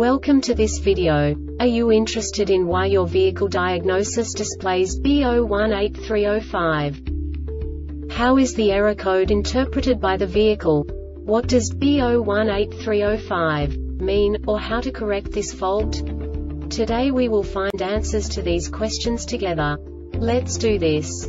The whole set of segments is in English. Welcome to this video. Are you interested in why your vehicle diagnosis displays B018305? How is the error code interpreted by the vehicle? What does B018305 mean, or how to correct this fault? Today we will find answers to these questions together. Let's do this.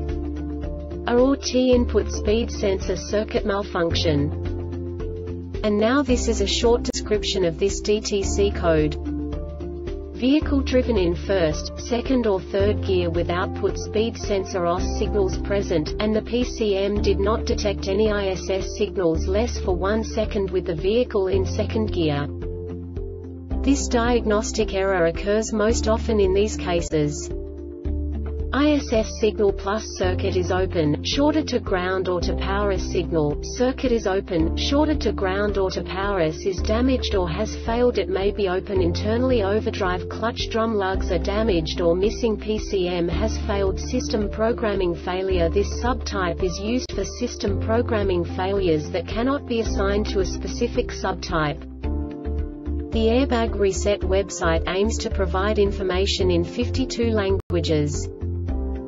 ORT input speed sensor circuit malfunction. And now this is a short description of this DTC code. Vehicle driven in first, second or third gear with output speed sensor OS signals present, and the PCM did not detect any ISS signals less for 1 second with the vehicle in second gear. This diagnostic error occurs most often in these cases. ISS signal plus circuit is open, shorted to ground or to power. As signal, circuit is open, shorted to ground or to power. As is damaged or has failed. It may be open internally. Overdrive clutch drum lugs are damaged or missing. PCM has failed. System programming failure. This subtype is used for system programming failures that cannot be assigned to a specific subtype. The Airbag Reset website aims to provide information in 52 languages.